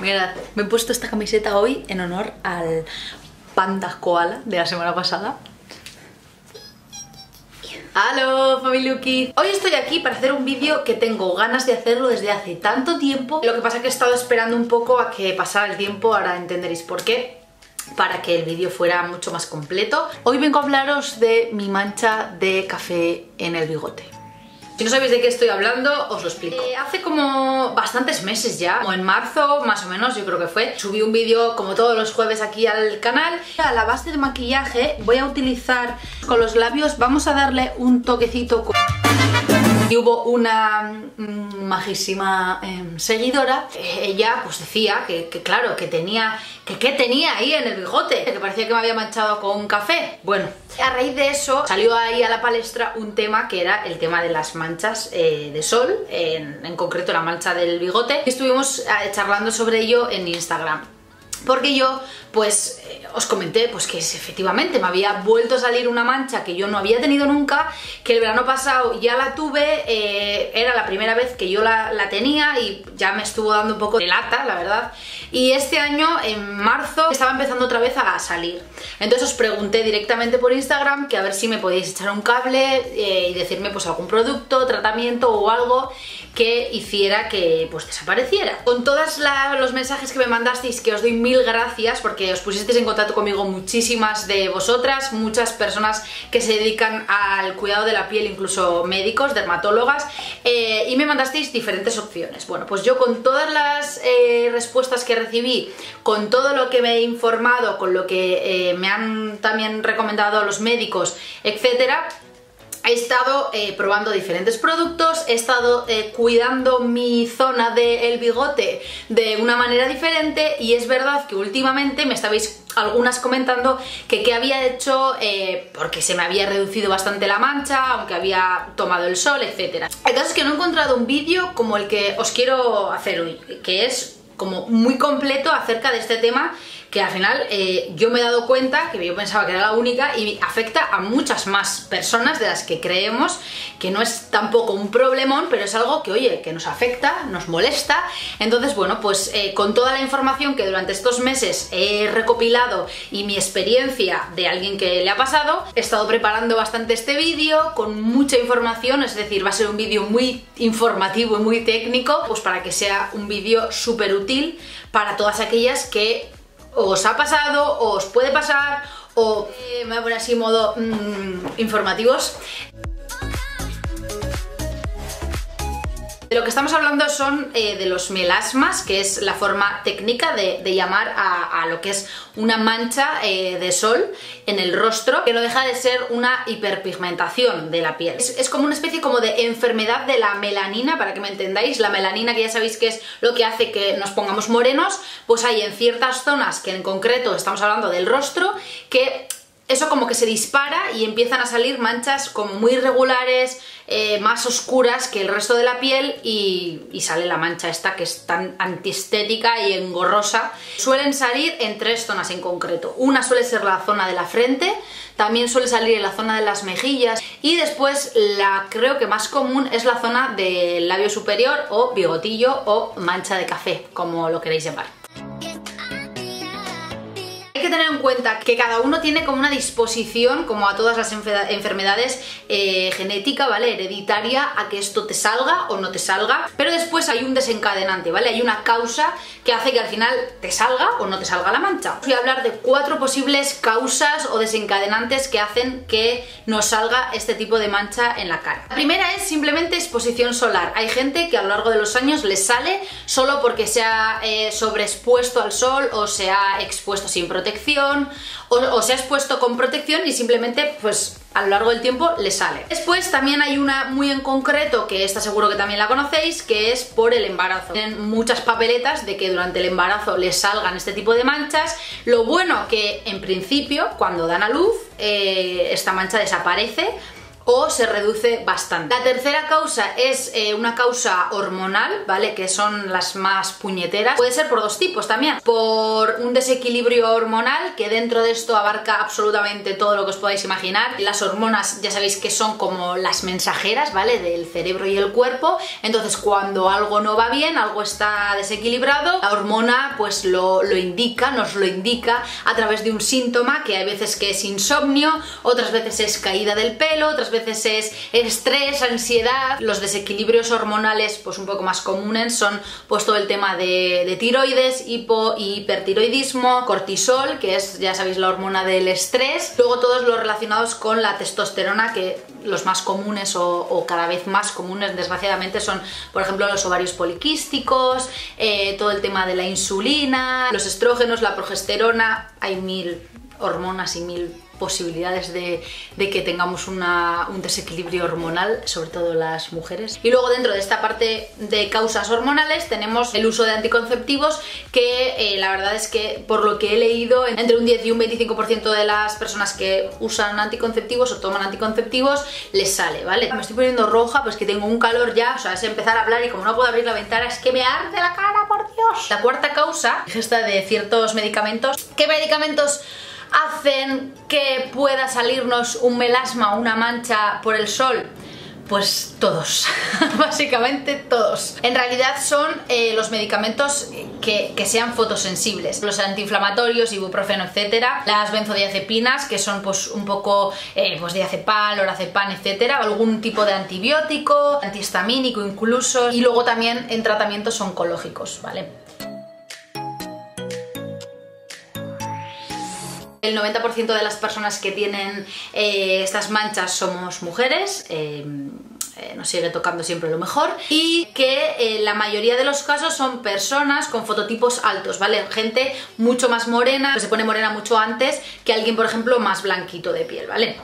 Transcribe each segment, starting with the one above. Mirad, me he puesto esta camiseta hoy en honor al panda koala de la semana pasada. ¡Halo, Familuki! Hoy estoy aquí para hacer un vídeo que tengo ganas de hacerlo desde hace tanto tiempo. Lo que pasa es que he estado esperando un poco a que pasara el tiempo, ahora entenderéis por qué, para que el vídeo fuera mucho más completo. Hoy vengo a hablaros de mi mancha de café en el bigote. Si no sabéis de qué estoy hablando, os lo explico. Hace como bastantes meses ya, como en marzo más o menos, yo creo que fue, subí un vídeo como todos los jueves aquí al canal. A la base de maquillaje voy a utilizar con los labios, vamos a darle un toquecito. Y hubo una majísima seguidora, ella pues decía que claro, que tenía, que tenía ahí en el bigote, que parecía que me había manchado con un café. Bueno, a raíz de eso salió ahí a la palestra un tema que era el tema de las manchas de sol, en concreto la mancha del bigote, y estuvimos charlando sobre ello en Instagram. Porque yo, pues, os comenté pues que efectivamente me había vuelto a salir una mancha que yo no había tenido nunca, que el verano pasado ya la tuve, era la primera vez que yo la tenía y ya me estuvo dando un poco de lata, la verdad. Y este año, en marzo, estaba empezando otra vez a salir. Entonces os pregunté directamente por Instagram que a ver si me podíais echar un cable y decirme pues algún producto, tratamiento o algo que hiciera que pues desapareciera. Con todos los mensajes que me mandasteis, que os doy mil gracias porque os pusisteis en contacto conmigo muchísimas de vosotras, muchas personas que se dedican al cuidado de la piel, incluso médicos, dermatólogas, y me mandasteis diferentes opciones. Bueno, pues yo con todas las respuestas que recibí, con todo lo que me he informado, con lo que me han también recomendado los médicos, etcétera, he estado probando diferentes productos, he estado cuidando mi zona del bigote de una manera diferente, y es verdad que últimamente me estabais algunas comentando que qué había hecho porque se me había reducido bastante la mancha, aunque había tomado el sol, etcétera. El caso es que no he encontrado un vídeo como el que os quiero hacer hoy, que es como muy completo acerca de este tema, que al final yo me he dado cuenta que yo pensaba que era la única y afecta a muchas más personas de las que creemos, que no es tampoco un problemón, pero es algo que, oye, que nos afecta, nos molesta. Entonces, bueno, pues con toda la información que durante estos meses he recopilado y mi experiencia de alguien que le ha pasado, he estado preparando bastante este vídeo con mucha información, es decir, va a ser un vídeo muy informativo y muy técnico, pues para que sea un vídeo súper útil para todas aquellas que os ha pasado, o os puede pasar, o me voy a poner así modo informativos. De lo que estamos hablando son de los melasmas, que es la forma técnica de llamar a lo que es una mancha de sol en el rostro, que no deja de ser una hiperpigmentación de la piel. Es como una especie como de enfermedad de la melanina, para que me entendáis. La melanina, que ya sabéis que es lo que hace que nos pongamos morenos, pues hay en ciertas zonas, que en concreto estamos hablando del rostro, que eso como que se dispara y empiezan a salir manchas como muy irregulares, más oscuras que el resto de la piel, y sale la mancha esta que es tan antiestética y engorrosa. Suelen salir en tres zonas en concreto. Una suele ser la zona de la frente, también suele salir en la zona de las mejillas, y después la creo que más común es la zona del labio superior, o bigotillo, o mancha de café, como lo queréis llamar. Hay que tener en cuenta que cada uno tiene como una disposición, como a todas las enfermedades, genética, ¿vale? Hereditaria, a que esto te salga o no te salga, pero después hay un desencadenante, ¿vale? Hay una causa que hace que al final te salga o no te salga la mancha. Os voy a hablar de cuatro posibles causas o desencadenantes que hacen que nos salga este tipo de mancha en la cara. La primera es simplemente exposición solar. Hay gente que a lo largo de los años les sale solo porque se ha sobreexpuesto al sol, o se ha expuesto sin protección, o se ha expuesto con protección, y simplemente pues a lo largo del tiempo le sale. Después también hay una muy en concreto, que esta seguro que también la conocéis, que es por el embarazo. Tienen muchas papeletas de que durante el embarazo les salgan este tipo de manchas. Lo bueno que en principio cuando dan a luz esta mancha desaparece, o se reduce bastante. La tercera causa es una causa hormonal, ¿vale? Que son las más puñeteras. Puede ser por dos tipos también. Por un desequilibrio hormonal, que dentro de esto abarca absolutamente todo lo que os podáis imaginar. Las hormonas ya sabéis que son como las mensajeras, ¿vale? Del cerebro y el cuerpo. Entonces cuando algo no va bien, algo está desequilibrado, la hormona pues lo indica, nos lo indica a través de un síntoma, que hay veces que es insomnio, otras veces es caída del pelo, otras veces es estrés, ansiedad. Los desequilibrios hormonales pues un poco más comunes son pues todo el tema de tiroides, hipo y hipertiroidismo, cortisol, que es ya sabéis la hormona del estrés, luego todos los relacionados con la testosterona, que los más comunes o cada vez más comunes desgraciadamente son por ejemplo los ovarios poliquísticos, todo el tema de la insulina, los estrógenos, la progesterona. Hay mil hormonas y mil posibilidades de que tengamos un desequilibrio hormonal, sobre todo las mujeres. Y luego dentro de esta parte de causas hormonales tenemos el uso de anticonceptivos, que la verdad es que por lo que he leído entre un 10 y un 25% de las personas que usan anticonceptivos o toman anticonceptivos les sale, ¿vale? Me estoy poniendo roja, pues que tengo un calor ya, o sea, es empezar a hablar y como no puedo abrir la ventana es que me arde la cara, por Dios. La cuarta causa es esta de ciertos medicamentos. ¿Qué medicamentos hacen que pueda salirnos un melasma, una mancha por el sol? Pues todos, básicamente todos. En realidad son los medicamentos que sean fotosensibles, los antiinflamatorios, ibuprofeno, etcétera, las benzodiazepinas, que son pues un poco pues diazepam, lorazepam, etcétera, algún tipo de antibiótico, antihistamínico incluso, y luego también en tratamientos oncológicos, ¿vale? El 90% de las personas que tienen estas manchas somos mujeres, nos sigue tocando siempre lo mejor, y que la mayoría de los casos son personas con fototipos altos, ¿vale? Gente mucho más morena, que se pone morena mucho antes que alguien, por ejemplo, más blanquito de piel, ¿vale?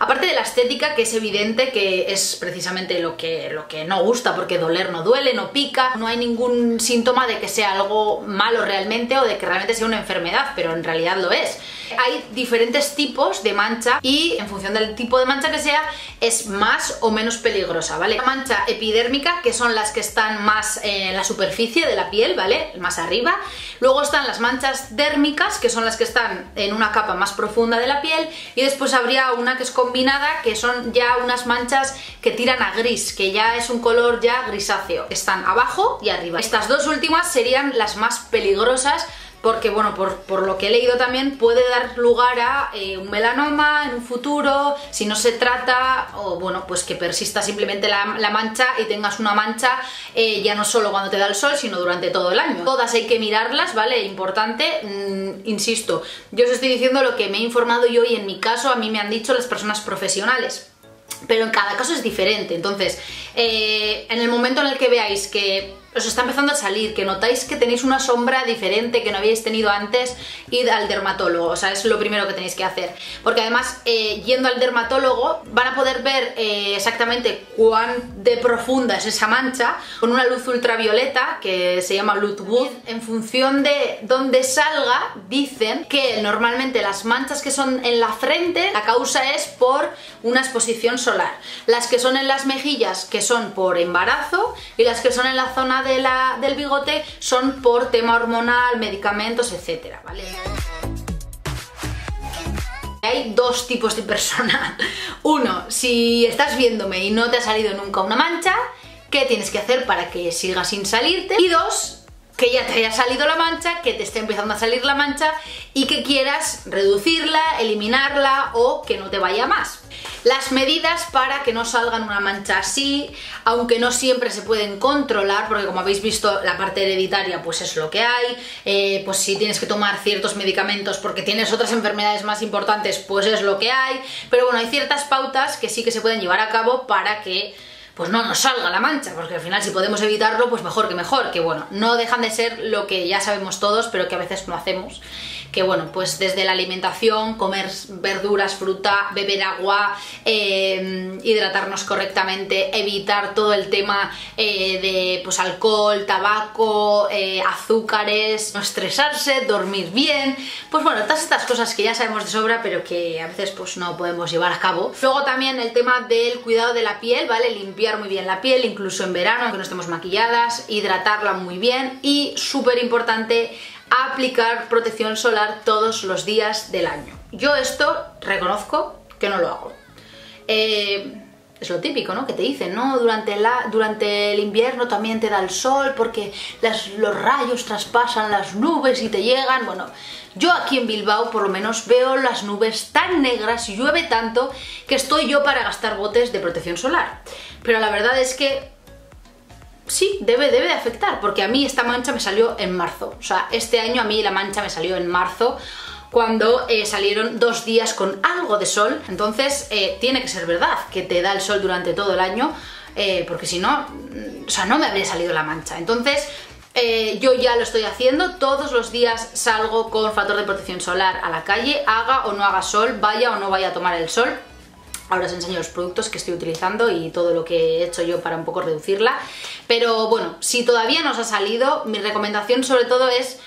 Aparte de la estética, que es evidente que es precisamente lo que no gusta, porque doler no duele, no pica, no hay ningún síntoma de que sea algo malo realmente o de que realmente sea una enfermedad, pero en realidad lo es. Hay diferentes tipos de mancha y en función del tipo de mancha que sea es más o menos peligrosa, ¿vale? La mancha epidérmica, que son las que están más en la superficie de la piel, ¿vale? Más arriba. Luego están las manchas dérmicas, que son las que están en una capa más profunda de la piel, y después habría una que es combinada, que son ya unas manchas que tiran a gris, que ya es un color ya grisáceo. Están abajo y arriba. Estas dos últimas serían las más peligrosas, porque bueno, por lo que he leído también puede dar lugar a un melanoma en un futuro, si no se trata, o bueno, pues que persista simplemente la mancha y tengas una mancha ya no solo cuando te da el sol, sino durante todo el año. Todas hay que mirarlas, ¿vale? Importante, insisto, yo os estoy diciendo lo que me he informado yo y en mi caso a mí me han dicho las personas profesionales, pero en cada caso es diferente. Entonces, en el momento en el que veáis que os está empezando a salir, que notáis que tenéis una sombra diferente que no habíais tenido antes, id al dermatólogo, o sea, es lo primero que tenéis que hacer, porque además yendo al dermatólogo van a poder ver exactamente cuán de profunda es esa mancha con una luz ultravioleta que se llama luz wood. En función de dónde salga, dicen que normalmente las manchas que son en la frente, la causa es por una exposición solar, las que son en las mejillas, que son por embarazo, y las que son en la zona del bigote son por tema hormonal, medicamentos, etcétera, ¿vale? Hay dos tipos de persona. Uno, si estás viéndome y no te ha salido nunca una mancha, ¿qué tienes que hacer para que siga sin salirte? Y dos, que ya te haya salido la mancha, que te esté empezando a salir la mancha y que quieras reducirla, eliminarla o que no te vaya más. Las medidas para que no salgan una mancha así, aunque no siempre se pueden controlar, porque como habéis visto la parte hereditaria pues es lo que hay, pues si tienes que tomar ciertos medicamentos porque tienes otras enfermedades más importantes pues es lo que hay, pero bueno, hay ciertas pautas que sí que se pueden llevar a cabo para que pues no nos salga la mancha, porque al final si podemos evitarlo pues mejor que bueno, no dejan de ser lo que ya sabemos todos pero que a veces no hacemos, que bueno, pues desde la alimentación, comer verduras, fruta, beber agua, hidratarnos correctamente, evitar todo el tema de pues, alcohol, tabaco, azúcares, no estresarse, dormir bien, pues bueno, todas estas cosas que ya sabemos de sobra pero que a veces pues no podemos llevar a cabo. Luego también el tema del cuidado de la piel, ¿vale? Limpiar muy bien la piel, incluso en verano, aunque no estemos maquilladas, hidratarla muy bien y súper importante, aplicar protección solar todos los días del año. Yo esto reconozco que no lo hago. Es lo típico, ¿no? Que te dicen, ¿no? Durante el invierno también te da el sol porque los rayos traspasan las nubes y te llegan. Bueno, yo aquí en Bilbao por lo menos veo las nubes tan negras y llueve tanto que estoy yo para gastar botes de protección solar. Pero la verdad es que sí, debe de afectar, porque a mí esta mancha me salió en marzo. O sea, este año a mí la mancha me salió en marzo, cuando salieron 2 días con algo de sol. Entonces tiene que ser verdad que te da el sol durante todo el año, porque si no, o sea, no me habría salido la mancha. Entonces yo ya lo estoy haciendo, todos los días salgo con factor de protección solar a la calle, haga o no haga sol, vaya o no vaya a tomar el sol. Ahora os enseño los productos que estoy utilizando y todo lo que he hecho yo para un poco reducirla. Pero bueno, si todavía no os ha salido, mi recomendación sobre todo es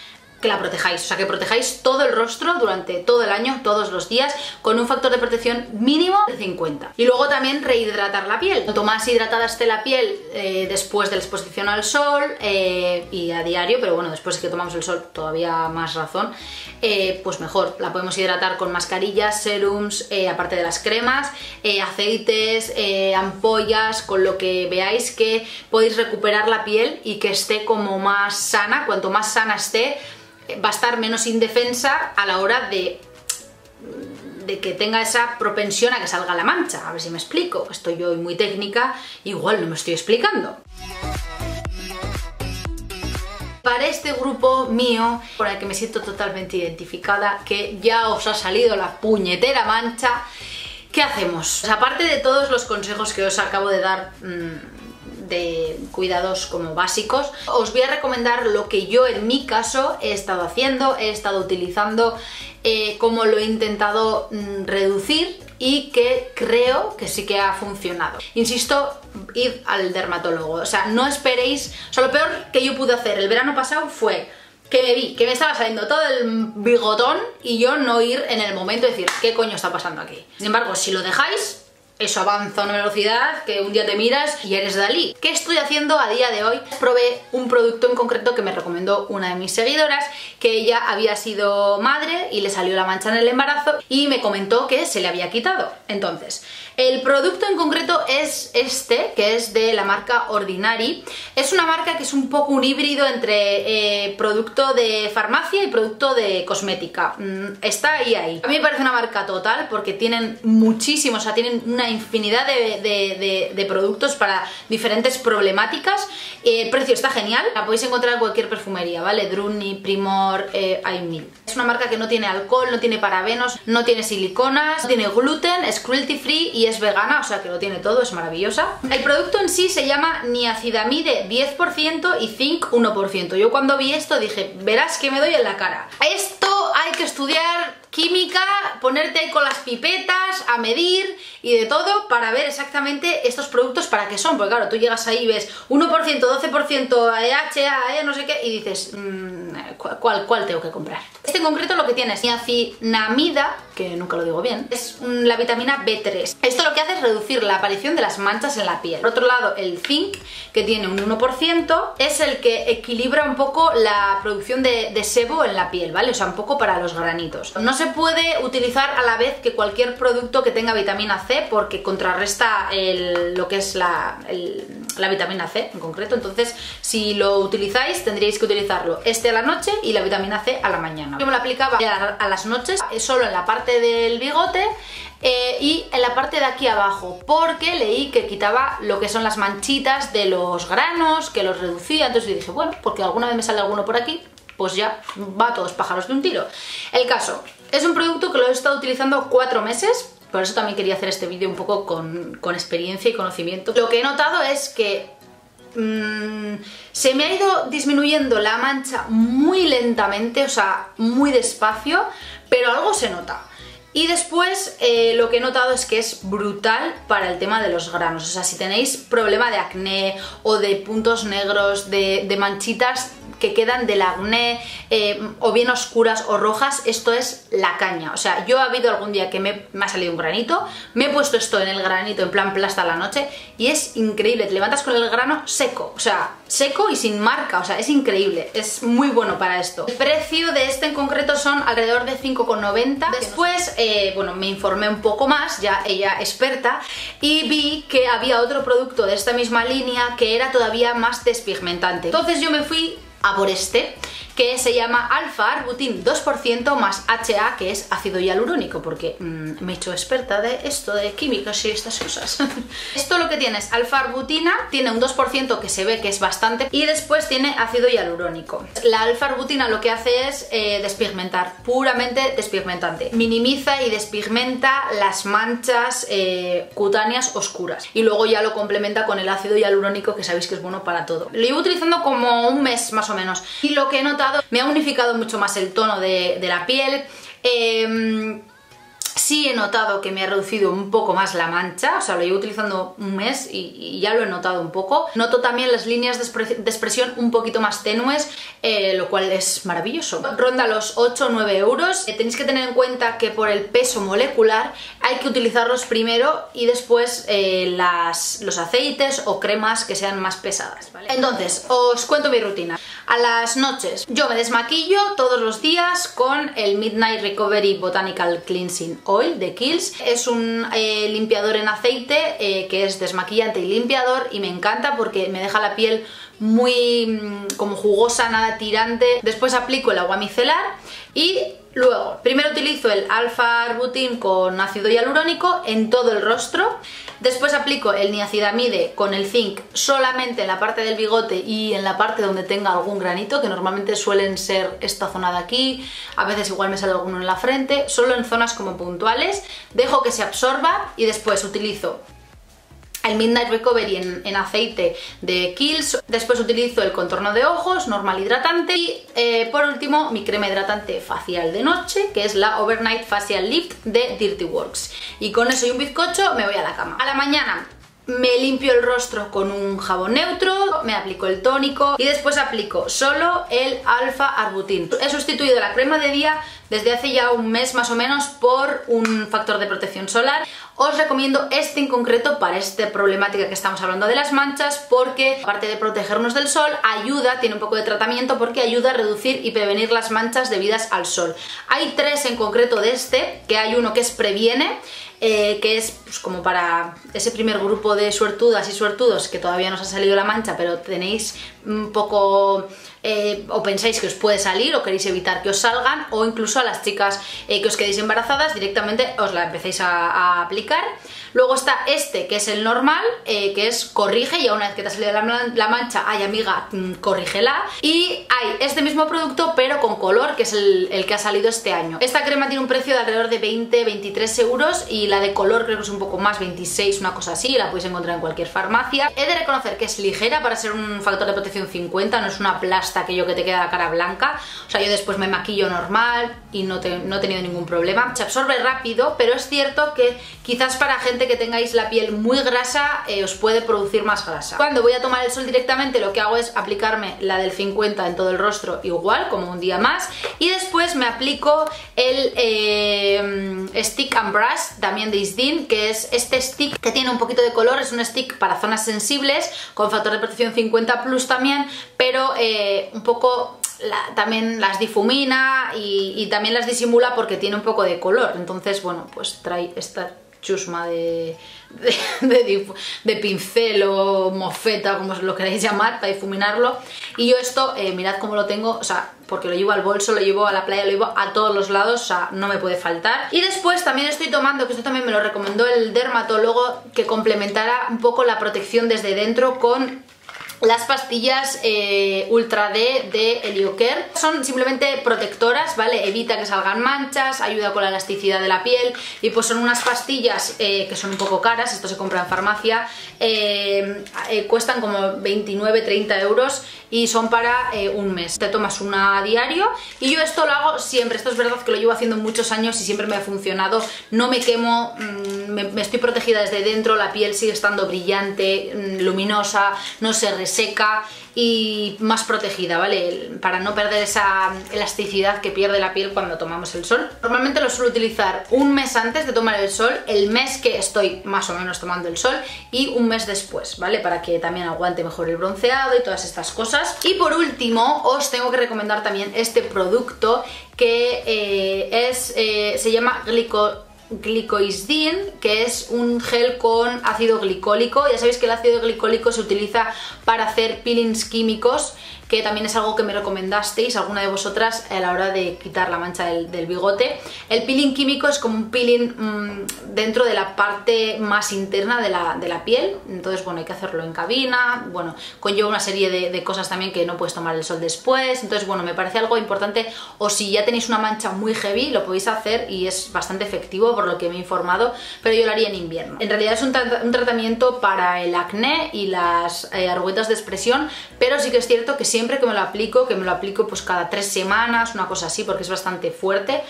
que la protejáis, o sea, que protejáis todo el rostro durante todo el año, todos los días, con un factor de protección mínimo de 50. Y luego también rehidratar la piel. Cuanto más hidratada esté la piel después de la exposición al sol y a diario, pero bueno, después que tomamos el sol todavía más razón, pues mejor. La podemos hidratar con mascarillas, serums, aparte de las cremas, aceites, ampollas, con lo que veáis que podéis recuperar la piel y que esté como más sana. Cuanto más sana esté, va a estar menos indefensa a la hora de que tenga esa propensión a que salga la mancha. A ver si me explico, estoy yo muy técnica, igual no me estoy explicando. Para este grupo mío, por el que me siento totalmente identificada, que ya os ha salido la puñetera mancha, ¿qué hacemos? Pues aparte de todos los consejos que os acabo de dar, de cuidados como básicos, os voy a recomendar lo que yo en mi caso he estado haciendo, he estado utilizando, cómo lo he intentado reducir y que creo que sí que ha funcionado. Insisto, id al dermatólogo, o sea, no esperéis. O sea, lo peor que yo pude hacer el verano pasado fue que me vi que me estaba saliendo todo el bigotón y yo no ir en el momento y decir, ¿qué coño está pasando aquí? Sin embargo, si lo dejáis, eso avanza a una velocidad que un día te miras y eres Dalí. ¿Qué estoy haciendo a día de hoy? Probé un producto en concreto que me recomendó una de mis seguidoras, que ella había sido madre y le salió la mancha en el embarazo y me comentó que se le había quitado. Entonces, el producto en concreto es este, que es de la marca Ordinary. Es una marca que es un poco un híbrido entre producto de farmacia y producto de cosmética. Está ahí. A mí me parece una marca total porque tienen muchísimos, o sea, tienen una infinidad de productos para diferentes problemáticas. El precio está genial, la podéis encontrar en cualquier perfumería, ¿vale? Druni, Primor, I'm Meal. Es una marca que no tiene alcohol, no tiene parabenos, no tiene siliconas, no tiene gluten, es cruelty free y es vegana, o sea que lo tiene todo, es maravillosa. El producto en sí se llama Niacinamide 10% y Zinc 1%. Yo cuando vi esto dije, verás que me doy en la cara. Esto hay que estudiar química, ponerte ahí con las pipetas, a medir y de todo para ver exactamente estos productos para qué son, porque claro, tú llegas ahí y ves 1%, 12%, HA, no sé qué, y dices, ¿cuál tengo que comprar? Este en concreto lo que tiene es niacinamida, que nunca lo digo bien, es la vitamina B3. Esto lo que hace es reducir la aparición de las manchas en la piel. Por otro lado, el zinc, que tiene un 1%, es el que equilibra un poco la producción de sebo en la piel, ¿vale? O sea, un poco para los granitos. No se puede utilizar a la vez que cualquier producto que tenga vitamina C, porque contrarresta lo que es la vitamina C en concreto. Entonces, si lo utilizáis, tendríais que utilizarlo este a la noche y la vitamina C a la mañana. Yo me lo aplicaba a las noches, solo en la parte del bigote y en la parte de aquí abajo, porque leí que quitaba lo que son las manchitas de los granos, que los reducía. Entonces dije, bueno, porque alguna vez me sale alguno por aquí, pues ya va a todos pájaros de un tiro. El caso, es un producto que lo he estado utilizando 4 meses, por eso también quería hacer este vídeo un poco con experiencia y conocimiento. Lo que he notado es que se me ha ido disminuyendo la mancha muy lentamente, o sea, muy despacio, pero algo se nota. Y después lo que he notado es que es brutal para el tema de los granos. O sea, si tenéis problema de acné o de puntos negros, de manchitas que quedan del acné, o bien oscuras o rojas, esto es la caña. O sea, yo ha habido algún día que me ha salido un granito, me he puesto esto en el granito en plan plasta a la noche y es increíble, te levantas con el grano seco, o sea, seco y sin marca, o sea, es increíble, es muy bueno para esto. El precio de este en concreto son alrededor de 5,90. Después, bueno, me informé un poco más, ya ella experta, y vi que había otro producto de esta misma línea que era todavía más despigmentante. Entonces yo me fui a por este, que se llama Alpha Arbutin 2% más HA, que es ácido hialurónico, porque me he hecho experta de esto, de químicos y estas cosas. Esto lo que tiene es alfa arbutina, tiene un 2% que se ve que es bastante, y después tiene ácido hialurónico. La alfa arbutina lo que hace es despigmentar, puramente despigmentante. Minimiza y despigmenta las manchas cutáneas oscuras. Y luego ya lo complementa con el ácido hialurónico, que sabéis que es bueno para todo. Lo llevo utilizando como un mes más o menos. Y lo que he notado, me ha unificado mucho más el tono de la piel. Sí he notado que me ha reducido un poco más la mancha, o sea, lo llevo utilizando un mes y ya lo he notado un poco. Noto también las líneas de expresión un poquito más tenues, lo cual es maravilloso. Ronda los 8 o 9 euros. Tenéis que tener en cuenta que por el peso molecular hay que utilizarlos primero y después los aceites o cremas que sean más pesadas, ¿vale? Entonces, os cuento mi rutina. A las noches yo me desmaquillo todos los días con el Midnight Recovery Botanical Cleansing Oil de Kiehl's. Es un limpiador en aceite que es desmaquillante y limpiador, y me encanta porque me deja la piel muy como jugosa, nada tirante. Después aplico el agua micelar y luego primero utilizo el alfa arbutin con ácido hialurónico en todo el rostro. Después aplico el niacinamide con el zinc solamente en la parte del bigote y en la parte donde tenga algún granito, que normalmente suelen ser esta zona de aquí, a veces igual me sale alguno en la frente, solo en zonas como puntuales. Dejo que se absorba y después utilizo el Midnight Recovery en aceite de Kiehl's. Después utilizo el contorno de ojos normal hidratante y por último mi crema hidratante facial de noche, que es la Overnight Facial Lift de Dirty Works. Y con eso y un bizcocho me voy a la cama. A la mañana me limpio el rostro con un jabón neutro, me aplico el tónico y después aplico solo el alfa arbutin. He sustituido la crema de día desde hace ya un mes más o menos por un factor de protección solar. Os recomiendo este en concreto para esta problemática que estamos hablando de las manchas, porque aparte de protegernos del sol, ayuda, tiene un poco de tratamiento porque ayuda a reducir y prevenir las manchas debidas al sol. Hay tres en concreto de este, que hay uno que es previene, que es pues, como para ese primer grupo de suertudas y suertudos que todavía no os ha salido la mancha, pero tenéis un poco, o pensáis que os puede salir o queréis evitar que os salgan, o incluso a las chicas que os quedéis embarazadas directamente os la empecéis a aplicar. Luego está este, que es el normal, que es corrige, y una vez que te ha salido la mancha, ay amiga, corrígela. Y hay este mismo producto pero con color, que es el que ha salido este año. Esta crema tiene un precio de alrededor de 20-23 euros, y la de color creo que es un poco más, 26, una cosa así, la podéis encontrar en cualquier farmacia. He de reconocer que es ligera para ser un factor de protección 50, no es una plasta aquello que te queda la cara blanca. O sea, yo después me maquillo normal y no he tenido ningún problema. Se absorbe rápido, pero es cierto que quizás para gente que tengáis la piel muy grasa os puede producir más grasa. Cuando voy a tomar el sol directamente, lo que hago es aplicarme la del 50 en todo el rostro, igual, como un día más, y después me aplico el Stick and Brush, también de Isdín, que es este stick que tiene un poquito de color, es un stick para zonas sensibles, con factor de protección 50+ también, pero un poco también las difumina y también las disimula porque tiene un poco de color. Entonces, bueno, pues trae esta chusma de pincel o mofeta, como lo queráis llamar, para difuminarlo. Y yo esto, mirad cómo lo tengo, o sea, porque lo llevo al bolso, lo llevo a la playa, lo llevo a todos los lados, o sea, no me puede faltar. Y después también estoy tomando, que esto también me lo recomendó el dermatólogo, que complementara un poco la protección desde dentro con las pastillas Ultra D de Heliocare. Son simplemente protectoras, ¿vale? Evita que salgan manchas, ayuda con la elasticidad de la piel y pues son unas pastillas que son un poco caras, esto se compra en farmacia, cuestan como 29-30 euros y son para un mes. Te tomas una a diario y yo esto lo hago siempre, esto es verdad que lo llevo haciendo muchos años y siempre me ha funcionado, no me quemo, me estoy protegida desde dentro, la piel sigue estando brillante, luminosa, no se reseca y más protegida, ¿vale? Para no perder esa elasticidad que pierde la piel cuando tomamos el sol. Normalmente lo suelo utilizar un mes antes de tomar el sol, el mes que estoy más o menos tomando el sol y un mes después, ¿vale? Para que también aguante mejor el bronceado y todas estas cosas. Y por último os tengo que recomendar también este producto que se llama Glicoisdin, que es un gel con ácido glicólico. Ya sabéis que el ácido glicólico se utiliza para hacer peelings químicos, que también es algo que me recomendasteis alguna de vosotras a la hora de quitar la mancha del bigote. El peeling químico es como un peeling dentro de la parte más interna de la piel, entonces bueno, hay que hacerlo en cabina, bueno, conlleva una serie de cosas también, que no puedes tomar el sol después, entonces bueno, me parece algo importante, o si ya tenéis una mancha muy heavy lo podéis hacer y es bastante efectivo por lo que me he informado, pero yo lo haría en invierno. En realidad es un tratamiento para el acné y las arruguitas de expresión, pero sí que es cierto que siempre que me lo aplico pues cada 3 semanas, una cosa así, porque es bastante fuerte.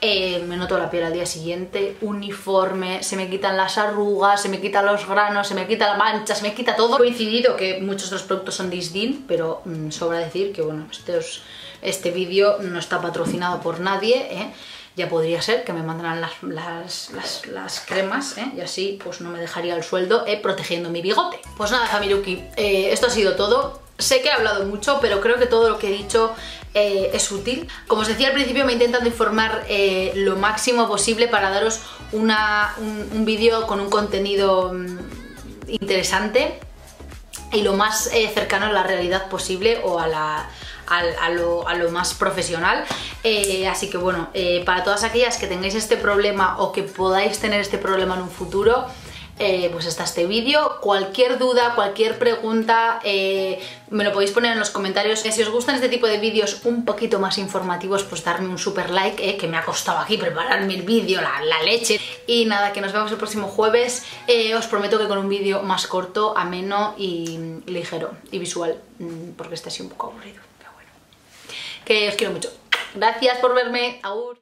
Me noto la piel al día siguiente uniforme, se me quitan las arrugas, se me quitan los granos, se me quita la mancha, se me quita todo. He coincidido que muchos de los productos son de Isdín, pero sobra decir que bueno, este vídeo no está patrocinado por nadie, ¿eh? Ya podría ser que me mandaran las cremas, ¿eh? Y así pues no me dejaría el sueldo protegiendo mi bigote. Pues nada, Familuki, esto ha sido todo. Sé que he hablado mucho, pero creo que todo lo que he dicho es útil. Como os decía al principio, me he intentado informar lo máximo posible para daros un vídeo con un contenido interesante y lo más cercano a la realidad posible o a lo más profesional, así que bueno, para todas aquellas que tengáis este problema o que podáis tener este problema en un futuro, pues hasta este vídeo. Cualquier duda, cualquier pregunta, me lo podéis poner en los comentarios. Si os gustan este tipo de vídeos un poquito más informativos, pues darme un super like, que me ha costado aquí prepararme el vídeo, la leche. Y nada, que nos vemos el próximo jueves. Os prometo que con un vídeo más corto, ameno y ligero y visual, porque este ha sido un poco aburrido, pero bueno. Que os quiero mucho. Gracias por verme. Agur.